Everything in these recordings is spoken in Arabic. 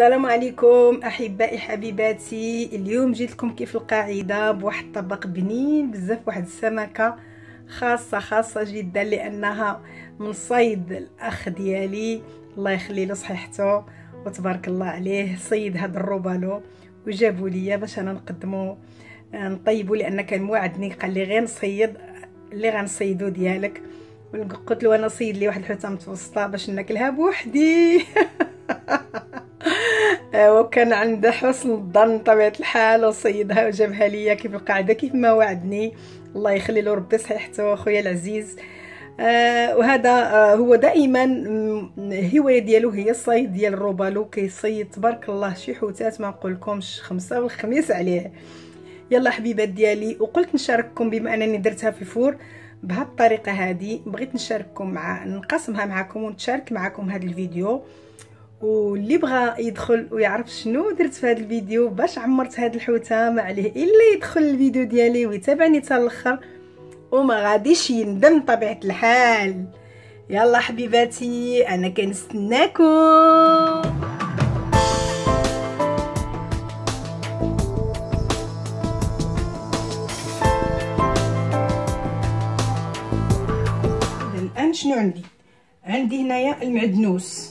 السلام عليكم احبائي حبيباتي. اليوم جيت لكم كيف القاعده بواحد الطبق بنين بزاف، واحد السمكه خاصه جدا لانها من صيد الاخ ديالي الله يخلي له صحيحته وتبارك الله عليه، صيد هذا الروبالو وجابوا لي باش انا نقدمو نطيبو، لان كان موعدني قال لي غير نصيد اللي غنصيدو ديالك، قلت له انا صيد لي واحد الحوته متوسطه باش ناكلها بوحدي وكان عنده حسن الظن بطبيعه الحال وصيدها وجابها ليا كيف القاعده كيف ما وعدني، الله يخلي له ربي صحيحته خويا العزيز. وهذا هو دائما الهوايه ديالو هي الصيد ديال الروبالو، كيصيد تبارك الله شي حوتات ما نقولكمش، خمسه والخميس عليه. يلا حبيبات ديالي، وقلت نشارككم بما انني درتها في الفور بهذه الطريقه هذه، بغيت نشارككم نقسمها معكم ونتشارك معكم هذا الفيديو، واللي بغى يدخل ويعرف شنو درت في هذا الفيديو باش عمرت هذه الحوته ما عليه الا يدخل الفيديو ديالي ويتابعني حتى الاخر وما غاديش يندم طبيعه الحال. يلا حبيباتي انا كنستناكم. الان شنو عندي هنايا المعدنوس،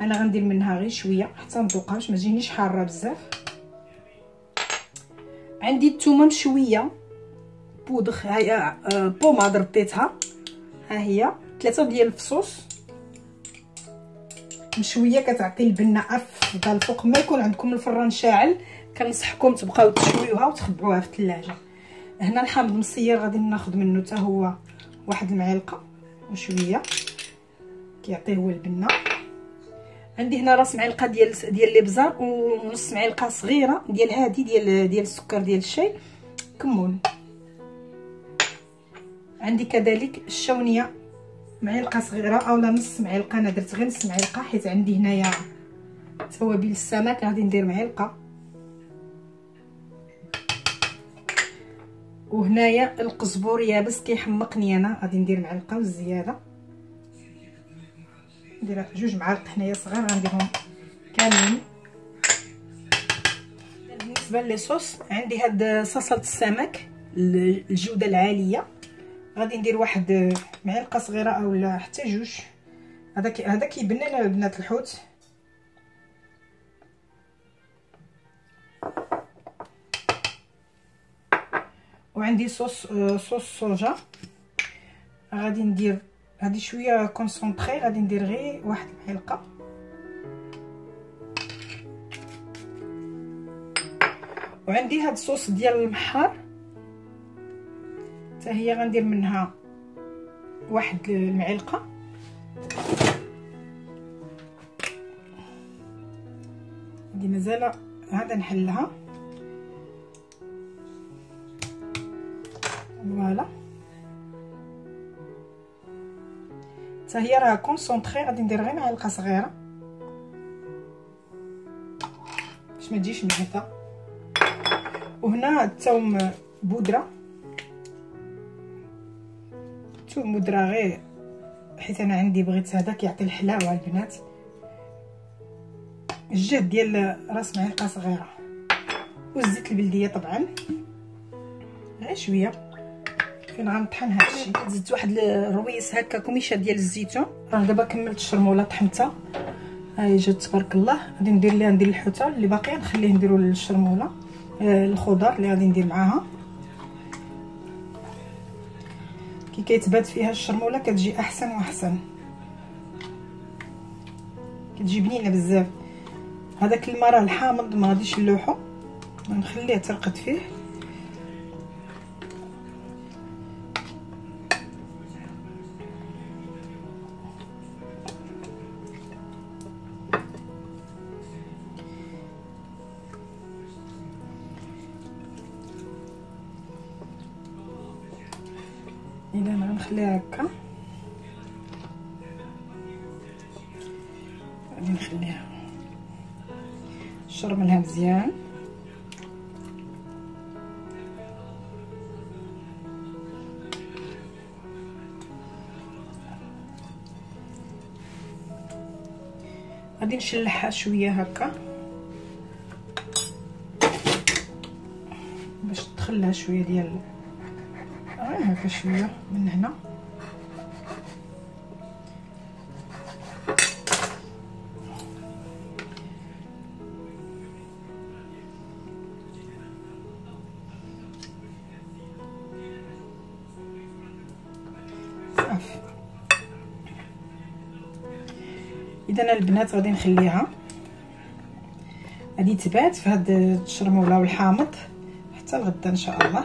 انا غندير منها غير شويه حتى نذوقها باش ما تجينيش حاره بزاف. عندي الثومه مشويه بودغ، هايا بوماد رديتها، ها هي ثلاثه ديال الفصوص مشويه كتعطي البنه افضل. فوق ما يكون عندكم الفران شاعل كنصحكم تبقاو تشويوها وتخبعوها في الثلاجه. هنا الحامض المسير غادي ناخذ منه حتى هو واحد المعلقه وشويه كيعطي هو البنه. عندي هنا راس معلقه ديال الابزار ونص معلقه صغيره ديال هادي ديال السكر ديال الشاي كمون. عندي كذلك الشونيه معلقه صغيره اولا نص معلقه، انا درت غير نص معلقه حيت عندي هنايا توابل السمك غادي ندير معلقه. وهنايا القزبور يابس كيحمقني انا غادي ندير معلقه وزياده، ندير جوج معالق حنايا صغار غنديرهم كاملين. بالنسبه للصوص عندي هاد صلصه السمك الجوده العاليه غادي ندير واحد معلقه صغيره اولا حتى جوج، هذا كيبنى بنات الحوت. وعندي صوص صوجا غادي ندير، هادي شويه كونسونطري غادي ندير غير واحد المعلقه. وعندي هاد الصوص ديال المحار حتى هي غندير منها واحد المعلقه. هادي مازال هذا نحلها فوالا، حتى هي راه كونسونطري غادي ندير غير معلقه صغيره باش ما تجيش مهته. وهنا الثوم بودره، الثوم بودره غير حيت انا عندي بغيت هذا كيعطي الحلاوه البنات، الجهد ديال راس معلقه صغيره، والزيت البلديه طبعا غير شويه فين غنطحن هادشي. زدت واحد الرويس هكا كميشه ديال الزيتون، راه دابا كملت الشرموله طحنتها هاي جات تبارك الله. غادي ندير ليها ندير الحوته اللي باقيه نخليه نديرو للشرموله، الخضر اللي غادي ندير معاها كي كيتبات فيها الشرموله كتجي احسن واحسن، كتجي بنينه بزاف. هذاك الماء راه الحامض ما غاديش نلوحو، غنخليه ترقد فيه. نخليها هكا، غادي نخليها نشرب منها مزيان. غادي نشلحها شويه هكا باش تدخل لها شويه ديال هكا شويه من هنا. صافي اذا انا البنات غادي نخليها غادي تبات في هاد الشرموله والحامض حتى الغدا ان شاء الله.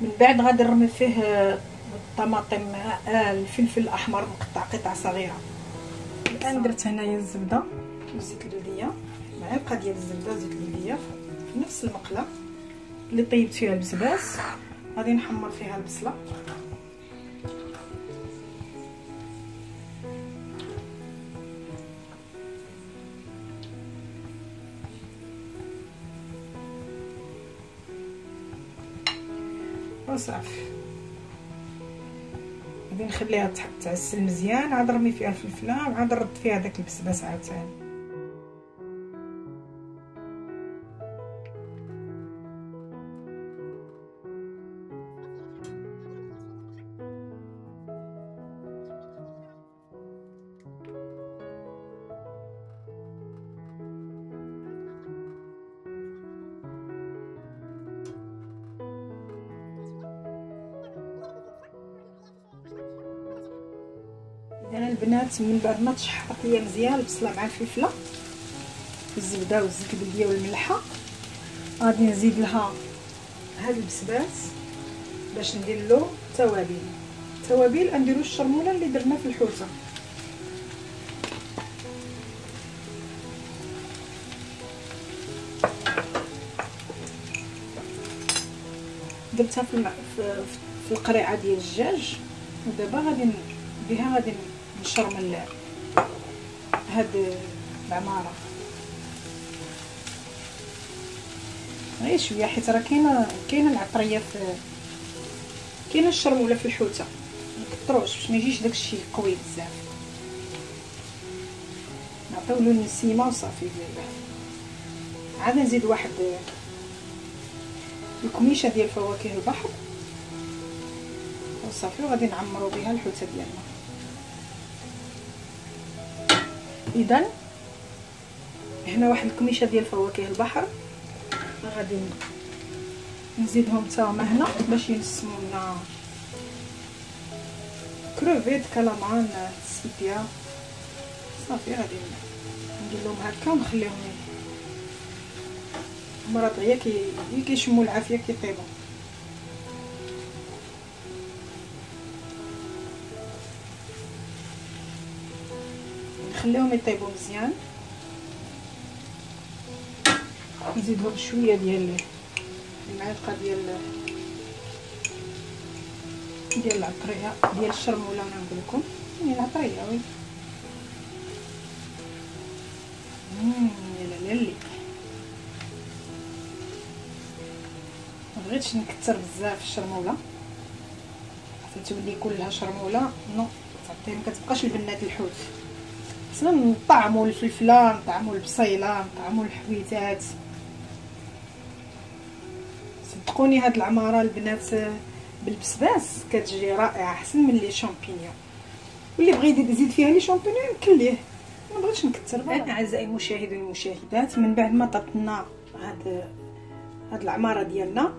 من بعد غادي نرمي فيه الطماطم الفلفل الاحمر مقطع قطع صغيره. الان درت هنايا الزبده والزيت البلديه، معلقه ديال الزبده والزيت البلديه في نفس المقله اللي طيبت فيها البسباس. غادي نحمر فيها البصله، وصافي غادي نخليها تعسل مزيان. عاد نرمي فيها الفلفله وعاد نرد فيها داك البسباس عاوتاني. انا البنات من بعد ما تشحطت ليا مزيان البصله مع الفلفله والزبده والزيت البلديه والملحه، غادي نزيد لها هذا البسباس باش ندير له توابل. التوابل غنديروا الشرموله اللي درنا في الحوته، درتها في القريعه ديال الدجاج. ودابا غادي بها غادي نشرمل هاد العماره غير شويه، حيت راه كاينه العطريه في كاينه الشرموله في الحوته، مكتروش باش ما يجيش داكشي قوي بزاف، نعطيو له السيمه وصافي. عاد نزيد واحد الكميشه ديال فواكه البحر وصافي، وغادي نعمرو بها الحوته ديالنا. اذا هنا واحد الكميشه ديال فواكه البحر غادي نزيدهم حتى هما هنا باش ينسمو لنا كروفيت كلامان سيبيا. صافي غادي ندير لهم هكا ونخليهم مرة دغيا كيشمو العافيه كيطيبو. نخليهم يطيبوا مزيان، نزيدهم شويه ديال المعلقه ديال العطريه ديال الشرموله. انا نقول لكم هي العطريه وي. يا لالي ما بغيتش نكثر بزاف الشرموله حتى تولي كلها شرموله، نو ما كتبقاش البنات الحوت. خصنا نطعمو الفلفله، نطعمو البصيله، نطعمو الحويتات. صدقوني هاد العماره البنات بالبسباس كتجي رائعه، احسن من لي شامبينيون. واللي بغى يزيد فيها لي شامبينيون يمكن ليه، ما بغيتش نكثر بقى. اعزائي المشاهدين والمشاهدات، من بعد ما طابت لنا هاد العماره ديالنا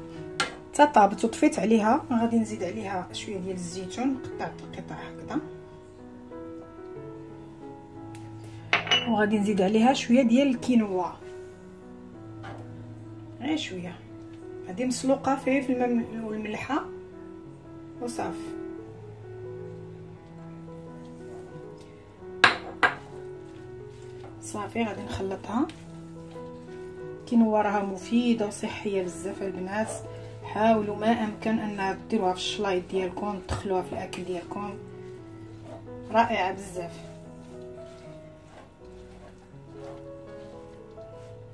طابت وطفيت عليها، غادي نزيد عليها شويه ديال الزيتون قطع قطع هكذا، وغادي نزيد عليها شويه ديال الكينوا غير شويه، غادي مسلوقه فيه في الماء والملحه وصافي. صافي غادي نخلطها. الكينوا راها مفيده وصحيه بزاف البنات، حاولوا ما امكن ان ديروها في الشلايط ديالكم، تدخلوها في الاكل ديالكم، رائعه بزاف.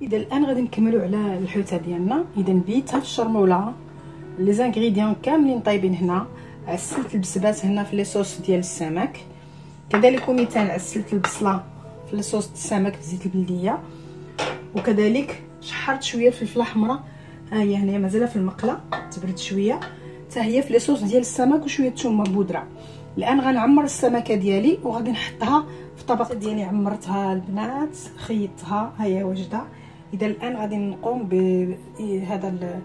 اذا الان غادي نكملوا على الحوته ديالنا. اذا بيتها في الشرموله، لي زانغريديون كاملين طايبين هنا، عسلت البسباس هنا في لي صوص ديال السمك، كذلك وميتان عسلت البصله في لي صوص السمك بزيت البلديه، وكذلك شحرت شويه الفلفله الحمراء ها هي هنايا مازال في المقله تبرد شويه، حتى هي في لي صوص ديال السمك وشويه الثومه بودره. الان غنعمر السمكه ديالي وغادي نحطها في طبق ديالي. عمرتها البنات، خيطتها، ها هي واجده. اذا الان غادي نقوم بهذا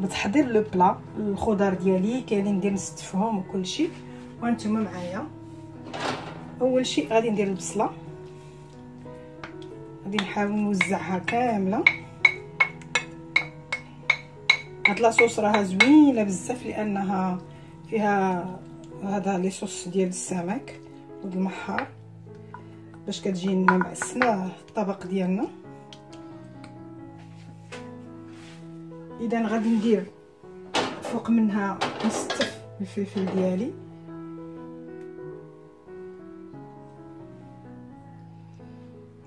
بتحضير لو بلا. الخضار ديالي كاينين ندير نستفهم وكل شيء، وانتم معايا. اول شيء غادي ندير البصله، غادي نحاول نوزعها كامله. هاد لاصوص راها زوينه بزاف لانها فيها هذا لي صوص ديال السمك والمحار، باش كتجي لنا معسنه الطبق ديالنا. اذا غادي ندير فوق منها نستف الفلفل ديالي،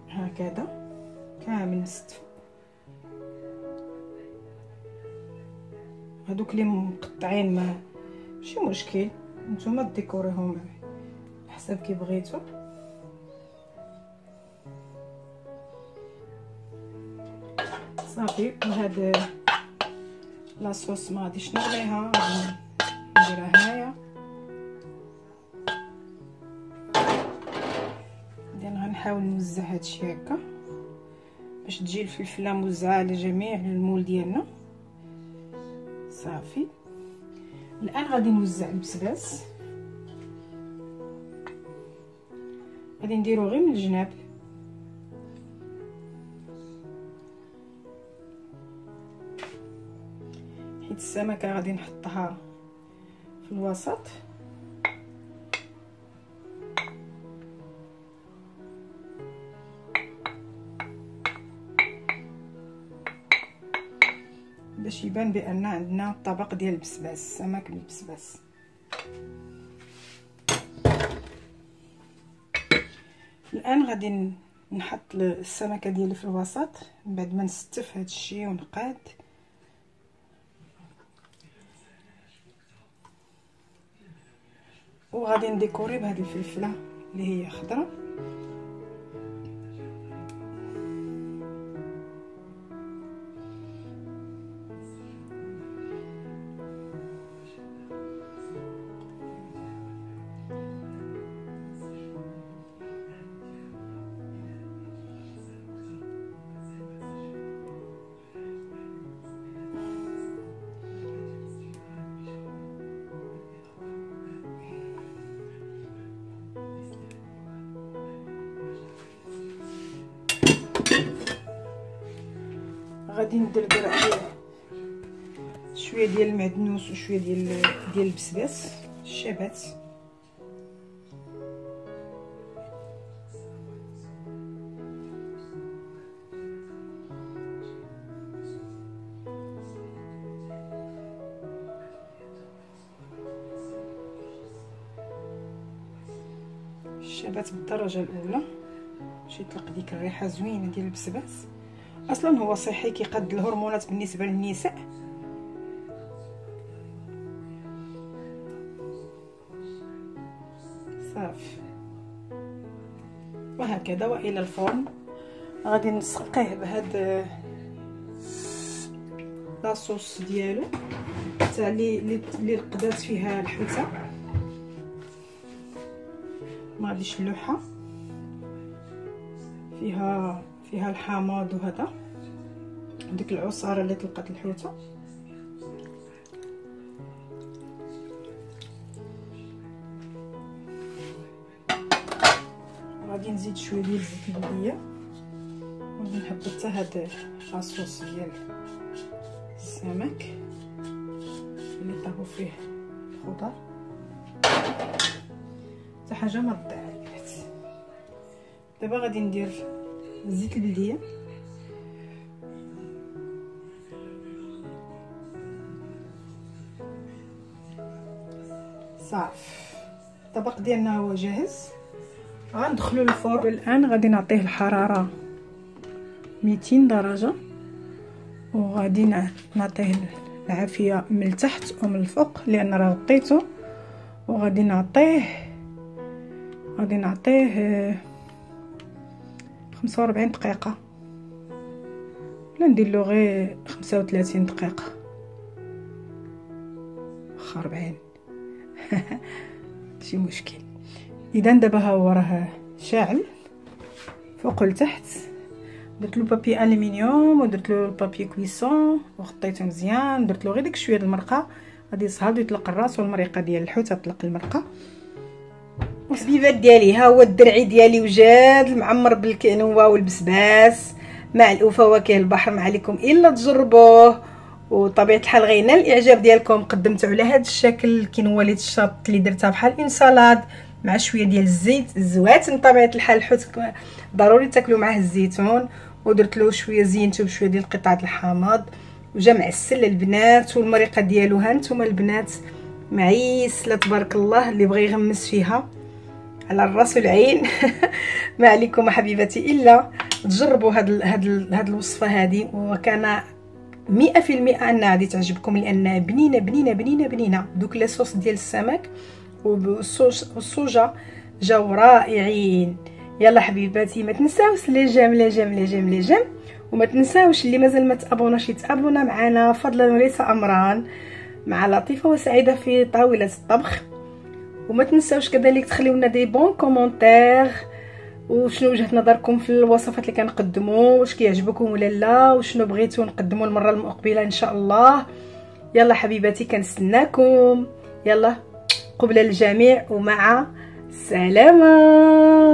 هكذا كامل نستف هادوك اللي مقطعين، ماشي مشكل، نتوما ديكوريهم حسب كي بغيتو. صافي، وهاد لاصوص ما غاديش نغليها، غادي نديرها هنايا. بعدين غنحاول نوزع هادشي هكا باش تجي الفلفله موزعه على جميع المول ديالنا. صافي، الان غادي نوزع البسباس، غادي نديرو غير من الجناب. حيت السمكه غادي نحطها في الوسط، باش يبان بان عندنا الطبق ديال البسباس، السمك بالبسباس. الان غادي نحط السمكه ديالي في الوسط بعد ما نستف هذا الشيء ونقاد. وغادي نديكوري بهذه الفلفله اللي هي خضراء. غادي ندردر عليه شويه ديال المعدنوس وشويه ديال البسباس الشبات. الشبات بالدرجه الاولى باش يطلق ديك الريحه زوينه ديال البسباس. اصلا هو صحي، كيقاد الهرمونات بالنسبه للنساء. صافي، وهكذا. والى الفرن غادي نسقيه بهاد لاصوص ديالو تاع اللي رقدات فيها الحوته. ما هذه شلوحه فيها الحامض وهذا وديك العصاره اللي طلقت الحوته. غادي نزيد شويه ديال الزيت البلديه وغادي نحط حتى هاد الصوص ديال السمك اللي طابو فيه الخضر حتى حاجه ما تضيع. دابا غادي ندير الزيت البلديه صافي. الطبق ديالنا هو جاهز، غندخلو الفرن. الان غادي نعطيه الحراره 200 درجه وغادي نعطيه العافيه من التحت ومن الفوق لان راه غطيته، وغادي نعطيه 45 دقيقه ولا ندير له غير 35 دقيقه واخا 40 ماشي مشكل. اذا دابا ها هو راه شاعل فوق لتحت، درت له بابي الومنيوم ودرت له بابي كويسون وغطيته مزيان، درت له غير ديك شويه د المرقه غادي يصهد ويطلق الراس والمريقه ديال الحوت تطلق المرقه. الحبيبات ديالي ها هو الدرعي ديالي وجاد المعمر بالكينووا والبسباس مع الأوفا وفواكه البحر، ما عليكم الا تجربوه وطبيعه الحال غينال الاعجاب ديالكم. قدمته على هذا الشكل الكينووا اللي تشط اللي درتها بحال اون سالاد مع شويه ديال الزيت الزوات، بطبيعه الحال الحوت ضروري تاكلوا معاه الزيتون، ودرت له شويه زينته بشويه ديال قطعه الحامض وجا معسل البنات، والمريقه ديالو ها نتوما البنات معيسله تبارك الله، اللي بغى يغمس فيها على الراس والعين. ما عليكم حبيبتي الا تجربوا هاد الوصفه هذه، وكان 100% انها غادي تعجبكم لانها بنينه بنينه بنينه بنينه. دوك لي صوص ديال السمك والصوجه جاو رائعين. يلا حبيباتي ما تنساوش لي جيم لي جيم لي جيم لي جيم، وما تنساوش اللي مازال ما تابوناش يتابونا معنا فضلا وليس امرا مع لطيفه وسعيده في طاوله الطبخ. وما تنساوش كذلك تخليونا دي بون كومونتير وشنو وجهه نظركم في الوصفات اللي كنقدموا، واش كيعجبكم ولا لا، وشنو بغيتو نقدموا المره المقبله ان شاء الله. يلا حبيباتي كنستناكم، يلا قبل الجميع ومع السلامه.